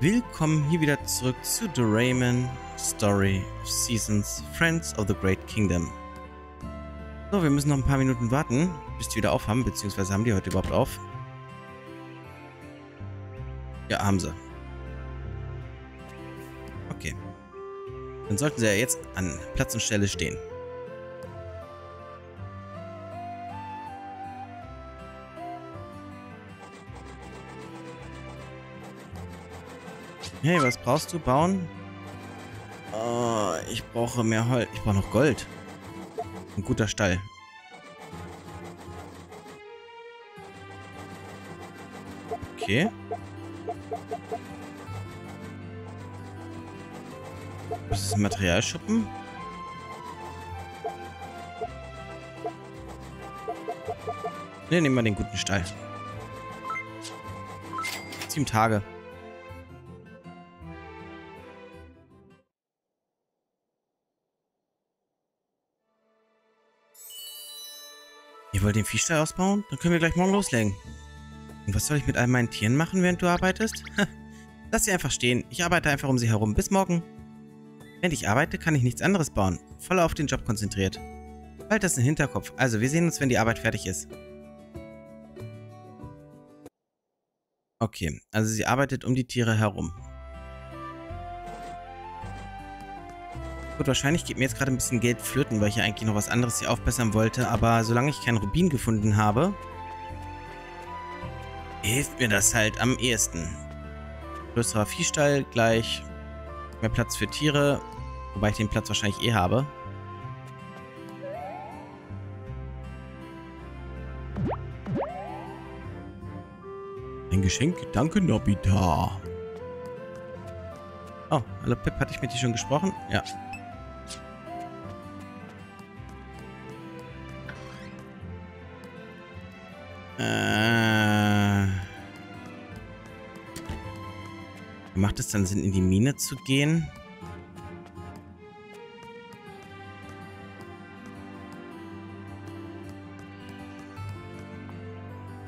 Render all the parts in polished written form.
Willkommen hier wieder zurück zu Doraemon Story of Seasons Friends of the Great Kingdom. So, wir müssen noch ein paar Minuten warten, bis die wieder aufhaben, beziehungsweise haben die heute überhaupt auf? Ja, haben sie. Okay. Dann sollten sie ja jetzt an Platz und Stelle stehen. Hey, was brauchst du? Bauen? Oh, ich brauche mehr Holz. Ich brauche noch Gold. Ein guter Stall. Okay. Das ist ein Materialschuppen. Ne, nehmen wir den guten Stall. 7 Tage. Ihr wollt den Viehstall ausbauen? Dann können wir gleich morgen loslegen. Und was soll ich mit all meinen Tieren machen, während du arbeitest? Lass sie einfach stehen. Ich arbeite einfach um sie herum. Bis morgen. Während ich arbeite, kann ich nichts anderes bauen. Voll auf den Job konzentriert. Halt das in den Hinterkopf. Also, wir sehen uns, wenn die Arbeit fertig ist. Okay, also sie arbeitet um die Tiere herum. Gut, wahrscheinlich geht mir jetzt gerade ein bisschen Geld flöten, weil ich ja eigentlich noch was anderes hier aufbessern wollte. Aber solange ich keinen Rubin gefunden habe, hilft mir das halt am ehesten. Größerer Viehstall gleich. Mehr Platz für Tiere. Wobei ich den Platz wahrscheinlich eh habe. Ein Geschenk? Danke, Nobita. Oh, hallo Pip. Hatte ich mit dir schon gesprochen? Ja. Macht es dann Sinn, in die Mine zu gehen?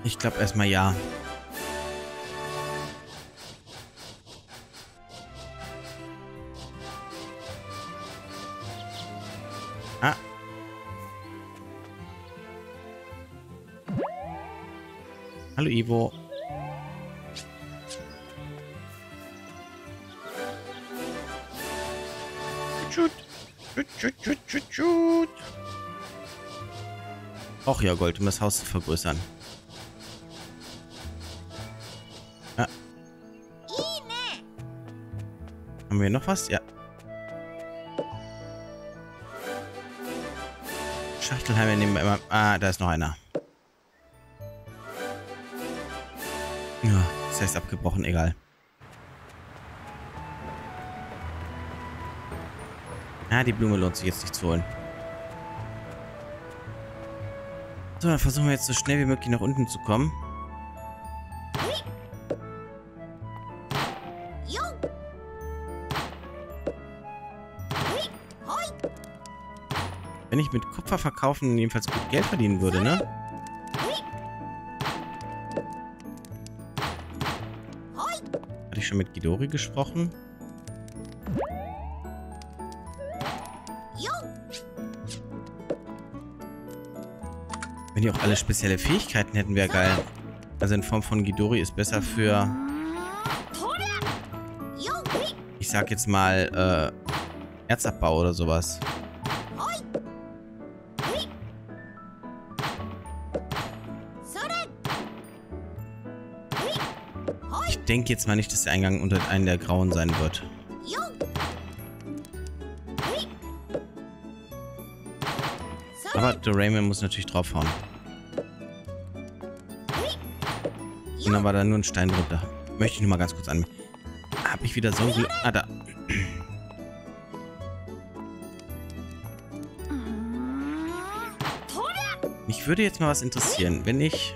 Ich glaube erstmal ja. Ah. Hallo Evo. Auch ja Gold, um das Haus zu vergrößern. Ah. Haben wir noch was? Ja. Schachtelheime nehmen wir immer. Ah, da ist noch einer. Ja, das heißt abgebrochen, egal. Ah, die Blume lohnt sich jetzt nicht zu holen. So, dann versuchen wir jetzt so schnell wie möglich nach unten zu kommen. Wenn ich mit Kupfer verkaufen jedenfalls gut Geld verdienen würde, ne? Hatte ich schon mit Ghidori gesprochen? Wenn die auch alle spezielle Fähigkeiten hätten, wäre geil. Also in Form von Ghidori ist besser für... Ich sag jetzt mal, Erzabbau oder sowas. Ich denke jetzt mal nicht, dass der Eingang unter einem der Grauen sein wird. Aber Doraemon muss natürlich draufhauen. Und dann war da nur ein Stein drunter. Möchte ich nur mal ganz kurz anmerken. Hab ich wieder so ein Glück. Ah, da. Mich würde jetzt mal was interessieren, wenn ich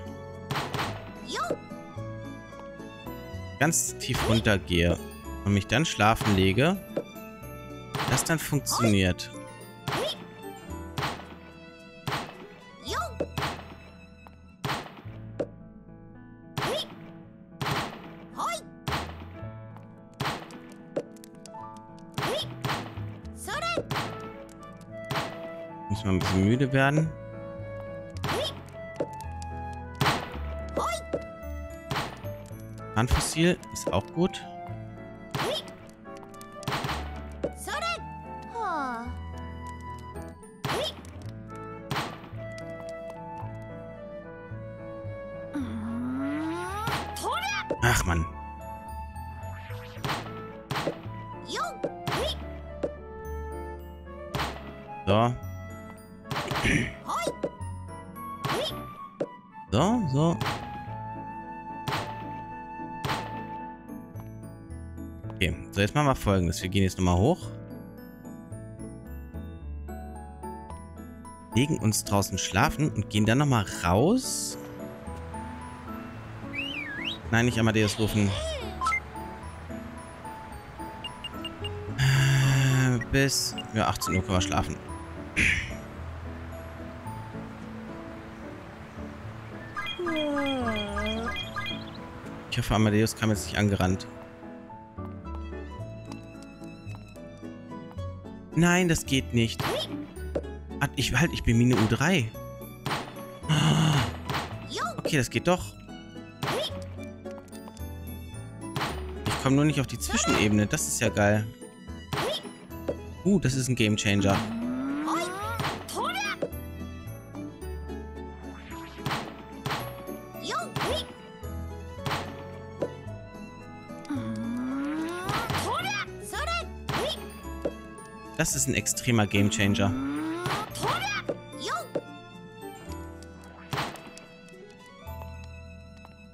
ganz tief runter gehe und mich dann schlafen lege, das dann funktioniert. Muss man ein bisschen müde werden. Handfossil ist auch gut. Ach Mann. So. So, so. Okay, so jetzt machen wir Folgendes. Wir gehen jetzt nochmal hoch. Legen uns draußen schlafen und gehen dann nochmal raus. Nein, nicht Amadeus rufen. Bis 18 Uhr können wir schlafen. Ich hoffe, Amadeus kam jetzt nicht angerannt. Nein, das geht nicht. Ich bin Mine U3. Okay, das geht doch. Ich komme nur nicht auf die Zwischenebene. Das ist ja geil. Das ist ein Game Changer. Das ist ein extremer Game Changer.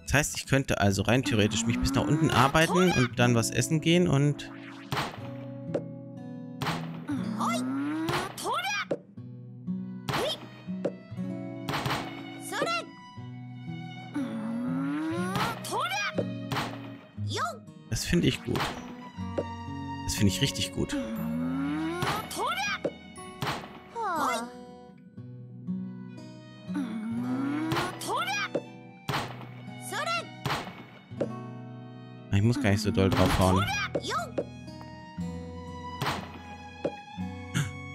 Das heißt, ich könnte also rein theoretisch mich bis nach unten arbeiten und dann was essen gehen und... Das finde ich gut. Das finde ich richtig gut. Ich muss gar nicht so doll draufhauen.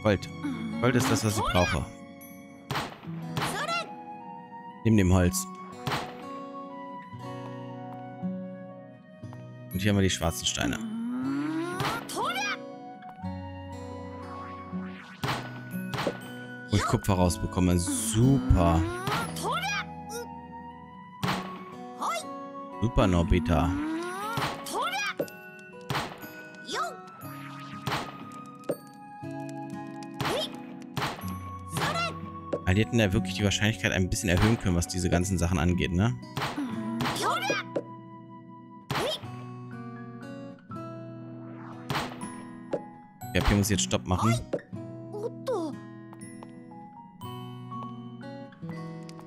Gold. Gold ist das, was ich brauche. Neben dem Holz. Und hier haben wir die schwarzen Steine. Wo ich Kupfer rausbekomme. Super. Super, Nobita. Die hätten da wirklich die Wahrscheinlichkeit ein bisschen erhöhen können, was diese ganzen Sachen angeht, ne? Ja, hier muss ich jetzt Stopp machen.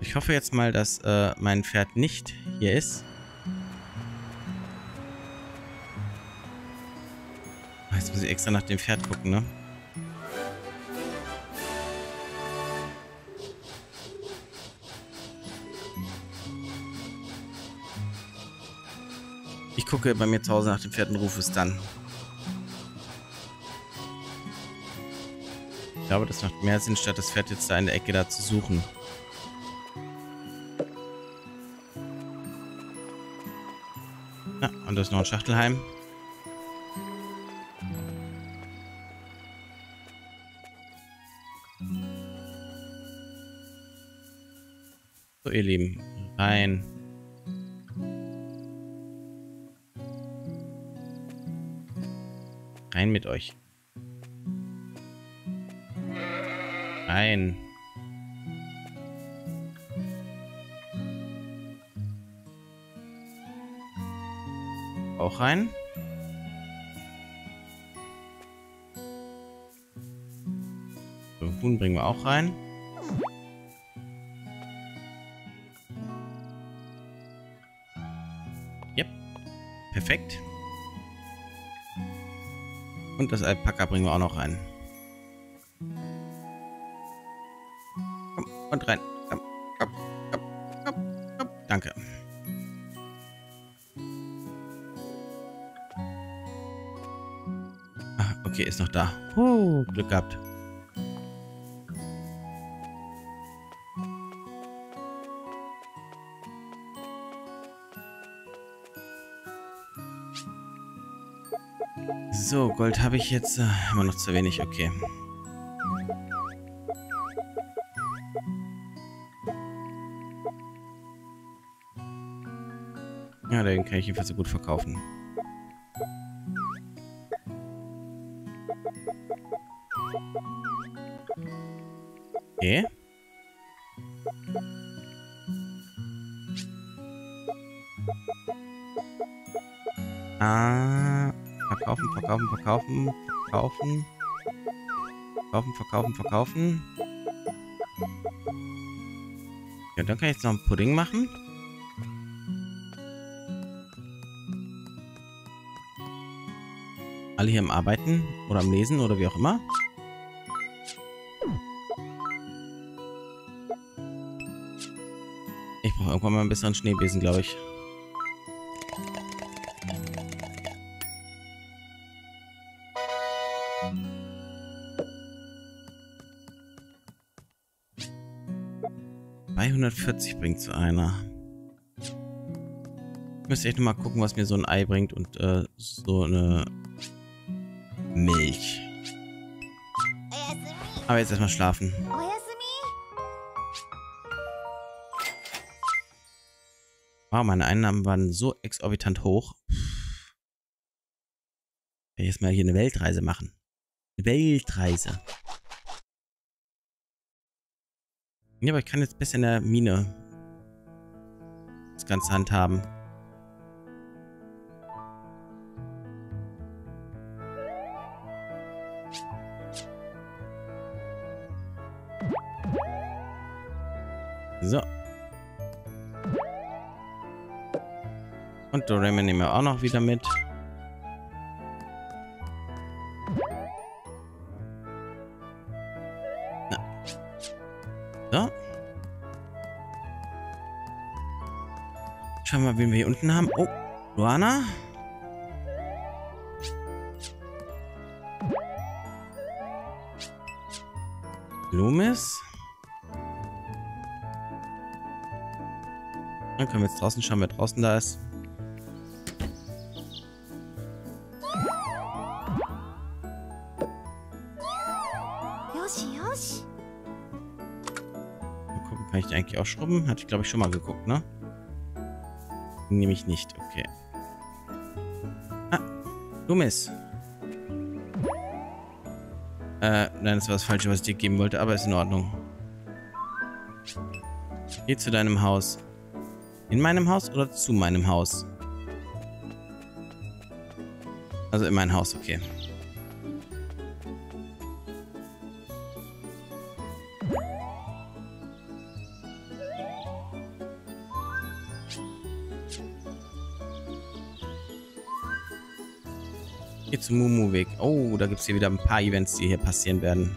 Ich hoffe jetzt mal, dass mein Pferd nicht hier ist. Jetzt muss ich extra nach dem Pferd gucken, ne? Ich gucke bei mir zu Hause nach dem Pferd und rufe es dann. Ich glaube, das macht mehr Sinn, statt das Pferd jetzt da in der Ecke da zu suchen. Ja, und da ist noch ein Schachtelheim. So, ihr Lieben. Rein. Rein mit euch. Rein. Auch rein. So, Huhn bringen wir auch rein. Yep. Perfekt. Und das Alpaka bringen wir auch noch rein. Komm, und rein. Komm, komm, komm, komm, komm. Danke. Ah, okay, ist noch da. Glück gehabt. So, Gold habe ich jetzt immer noch zu wenig, okay. Ja, den kann ich jedenfalls so gut verkaufen. Okay. Verkaufen, verkaufen, verkaufen, verkaufen. Verkaufen, verkaufen, verkaufen. Ja, dann kann ich jetzt noch einen Pudding machen. Alle hier am Arbeiten oder am Lesen oder wie auch immer. Ich brauche irgendwann mal einen besseren Schneebesen, glaube ich. Bei 140 bringt zu einer. Ich müsste echt nochmal gucken, was mir so ein Ei bringt und so eine Milch. Aber jetzt erstmal schlafen. Wow, meine Einnahmen waren so exorbitant hoch. Ich werde jetzt mal hier eine Weltreise machen. Eine Weltreise. Ja, aber ich kann jetzt bis in der Mine das Ganze handhaben. So. Und Doraemon nehmen wir auch noch wieder mit. Na. So. Schauen wir mal, wen wir hier unten haben. Oh, Luana. Loomis. Dann können wir jetzt draußen schauen, wer draußen da ist. Mal gucken, kann ich die eigentlich auch schrubben? Hatte ich, glaube ich, schon mal geguckt, ne? Nehme ich nicht, okay. Ah, Loomis. Nein, das war das Falsche, was ich dir geben wollte, aber ist in Ordnung. Geh zu deinem Haus. In meinem Haus oder zu meinem Haus? Also in mein Haus, okay. Hier zum Mumu-Weg. Oh, da gibt es hier wieder ein paar Events, die hier passieren werden.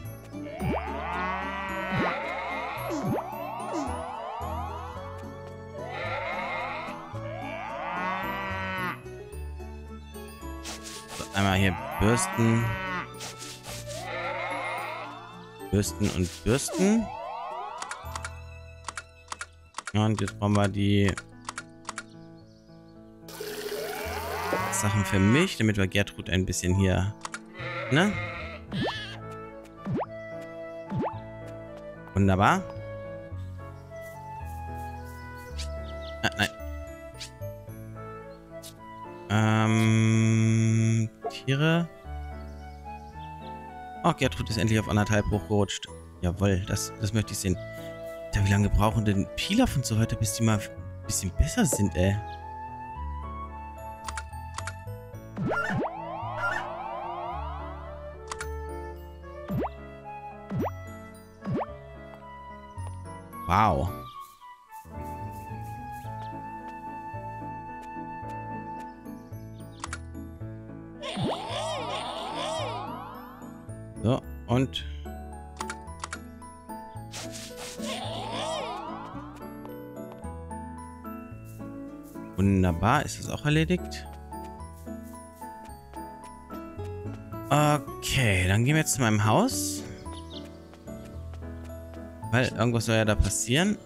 Einmal hier bürsten. Bürsten und bürsten. Und jetzt brauchen wir die Sachen für mich, damit wir Gertrud ein bisschen hier, ne? Wunderbar. Ah, nein. Tiere. Oh, Gertrud ist endlich auf 1,5 hochgerutscht. Jawohl, das möchte ich sehen. Da, wie lange brauchen denn Pilaf und so weiter, bis die mal ein bisschen besser sind, ey? Wow. So, und wunderbar, ist das auch erledigt. Okay, dann gehen wir jetzt zu meinem Haus. Weil irgendwas soll ja da passieren.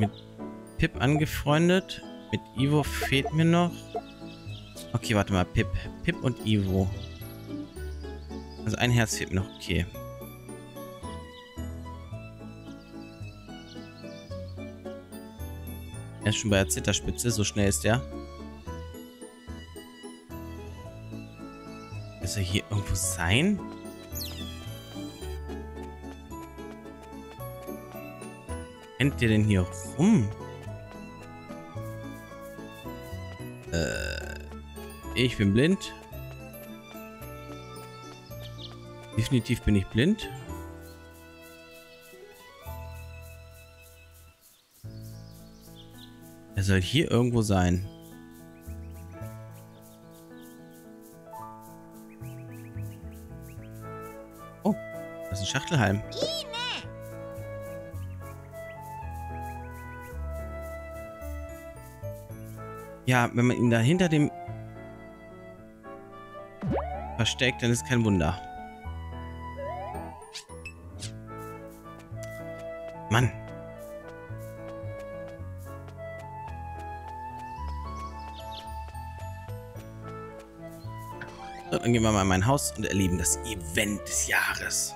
Mit Pip angefreundet. Mit Evo fehlt mir noch. Okay, warte mal. Pip. Pip und Evo. Also ein Herz fehlt mir noch. Okay. Er ist schon bei der Zitterspitze. So schnell ist er. Ist er hier irgendwo sein? Rennt ihr denn hier rum? Ich bin blind. Definitiv bin ich blind. Er soll hier irgendwo sein. Oh, das ist ein Schachtelhalm. Ja, wenn man ihn da hinter dem versteckt, dann ist kein Wunder. Mann. So, dann gehen wir mal in mein Haus und erleben das Event des Jahres.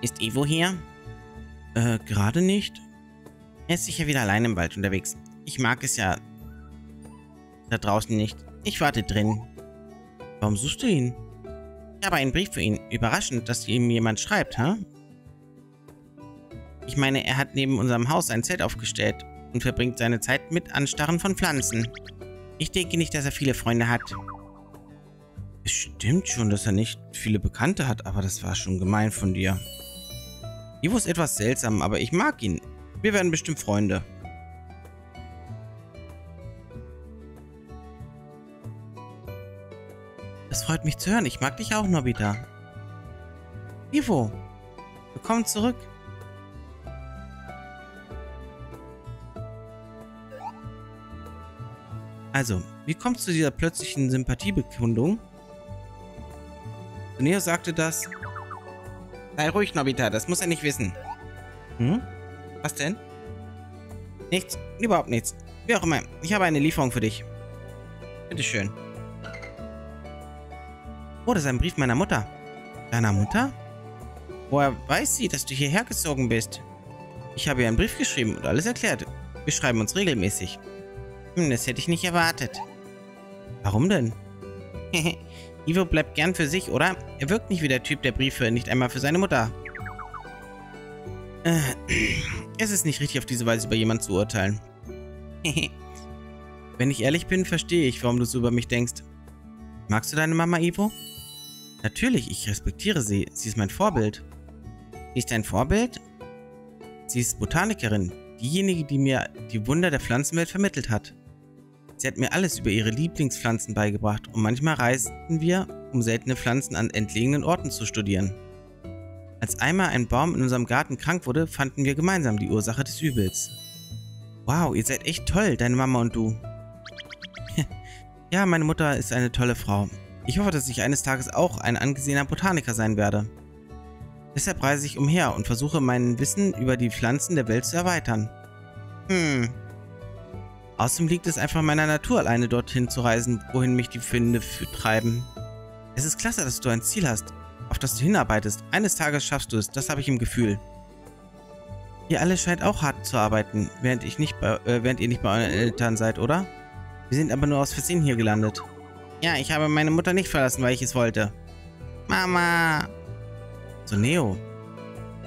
Ist Evo hier? Gerade nicht. Er ist sicher wieder allein im Wald unterwegs. Ich mag es ja da draußen nicht. Ich warte drin. Warum suchst du ihn? Ich habe einen Brief für ihn. Überraschend, dass ihm jemand schreibt, hä? Ich meine, er hat neben unserem Haus ein Zelt aufgestellt und verbringt seine Zeit mit Anstarren von Pflanzen. Ich denke nicht, dass er viele Freunde hat. Es stimmt schon, dass er nicht viele Bekannte hat, aber das war schon gemein von dir. Ivo ist etwas seltsam, aber ich mag ihn. Wir werden bestimmt Freunde. Das freut mich zu hören. Ich mag dich auch, Nobita. Ivo, willkommen zurück. Also, wie kommt es zu dieser plötzlichen Sympathiebekundung? Neo sagte das... Sei ruhig, Nobita, das muss er nicht wissen. Hm? Was denn? Nichts, überhaupt nichts. Wie auch immer, ich habe eine Lieferung für dich. Bitteschön. Oh, das ist ein Brief meiner Mutter. Deiner Mutter? Woher weiß sie, dass du hierher gezogen bist? Ich habe ihr einen Brief geschrieben und alles erklärt. Wir schreiben uns regelmäßig. Hm, das hätte ich nicht erwartet. Warum denn? Ivo bleibt gern für sich, oder? Er wirkt nicht wie der Typ, der Briefe nicht einmal für seine Mutter. Es ist nicht richtig, auf diese Weise über jemanden zu urteilen. Wenn ich ehrlich bin, verstehe ich, warum du so über mich denkst. Magst du deine Mama, Ivo? Natürlich, ich respektiere sie. Sie ist mein Vorbild. Sie ist dein Vorbild? Sie ist Botanikerin. Diejenige, die mir die Wunder der Pflanzenwelt vermittelt hat. Sie hat mir alles über ihre Lieblingspflanzen beigebracht und manchmal reisten wir, um seltene Pflanzen an entlegenen Orten zu studieren. Als einmal ein Baum in unserem Garten krank wurde, fanden wir gemeinsam die Ursache des Übels. Wow, ihr seid echt toll, deine Mama und du. Ja, meine Mutter ist eine tolle Frau. Ich hoffe, dass ich eines Tages auch ein angesehener Botaniker sein werde. Deshalb reise ich umher und versuche, mein Wissen über die Pflanzen der Welt zu erweitern. Außerdem liegt es einfach meiner Natur, alleine dorthin zu reisen, wohin mich die Finde treiben. Es ist klasse, dass du ein Ziel hast, auf das du hinarbeitest. Eines Tages schaffst du es, das habe ich im Gefühl. Ihr alle scheint auch hart zu arbeiten, während ihr nicht bei euren Eltern seid, oder? Wir sind aber nur aus Versehen hier gelandet. Ja, ich habe meine Mutter nicht verlassen, weil ich es wollte. Mama! So, Neo.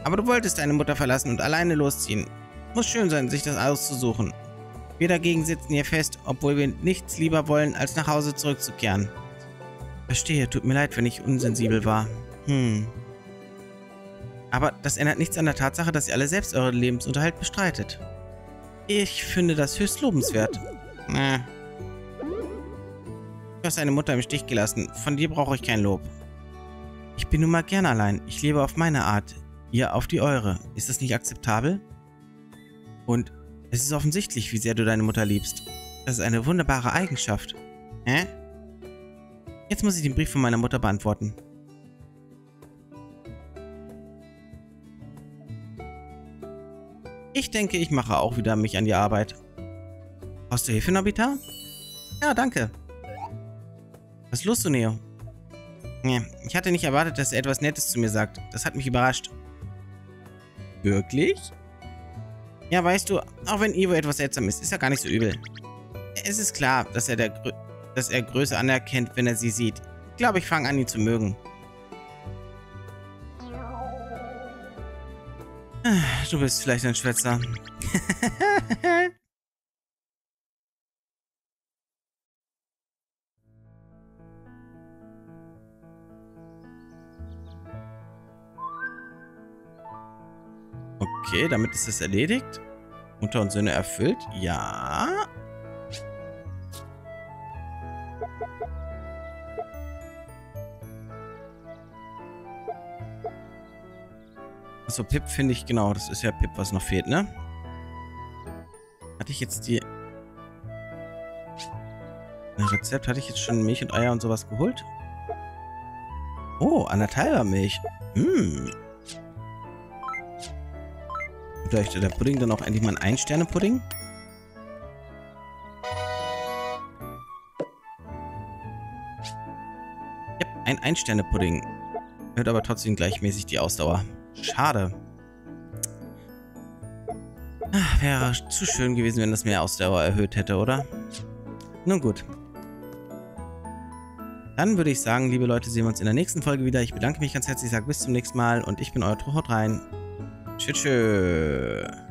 Aber du wolltest deine Mutter verlassen und alleine losziehen. Muss schön sein, sich das auszusuchen. Wir dagegen sitzen hier fest, obwohl wir nichts lieber wollen, als nach Hause zurückzukehren. Verstehe, tut mir leid, wenn ich unsensibel war. Aber das ändert nichts an der Tatsache, dass ihr alle selbst euren Lebensunterhalt bestreitet. Ich finde das höchst lobenswert. Du hast deine Mutter im Stich gelassen. Von dir brauche ich kein Lob. Ich bin nun mal gern allein. Ich lebe auf meine Art. Ihr auf die eure. Ist das nicht akzeptabel? Und... Es ist offensichtlich, wie sehr du deine Mutter liebst. Das ist eine wunderbare Eigenschaft. Hä? Jetzt muss ich den Brief von meiner Mutter beantworten. Ich denke, ich mache auch wieder mich an die Arbeit. Brauchst du Hilfe, Nobita? Ja, danke. Was ist los, Suneo? Ich hatte nicht erwartet, dass er etwas Nettes zu mir sagt. Das hat mich überrascht. Wirklich? Ja, weißt du, auch wenn Evo etwas seltsam ist, ist er gar nicht so übel. Es ist klar, dass er Größe anerkennt, wenn er sie sieht. Ich glaube, ich fange an, ihn zu mögen. Du bist vielleicht ein Schwätzer. Okay, damit ist es erledigt. Mutter und Söhne erfüllt. Ja. Achso, Pip finde ich, genau. Das ist ja Pip, was noch fehlt, ne? Hatte ich jetzt die... Ein Rezept, hatte ich jetzt schon Milch und Eier und sowas geholt? Oh, 1,5er Milch. Hm. Bedeutet der Pudding dann auch endlich mal ein 1-Sterne-Pudding? Ja, ein 1-Sterne-Pudding. Hört aber trotzdem gleichmäßig die Ausdauer. Schade. Ach, wäre zu schön gewesen, wenn das mehr Ausdauer erhöht hätte, oder? Nun gut. Dann würde ich sagen, liebe Leute, sehen wir uns in der nächsten Folge wieder. Ich bedanke mich ganz herzlich, sage bis zum nächsten Mal und ich bin euer Tro, haut rein. Tschüss.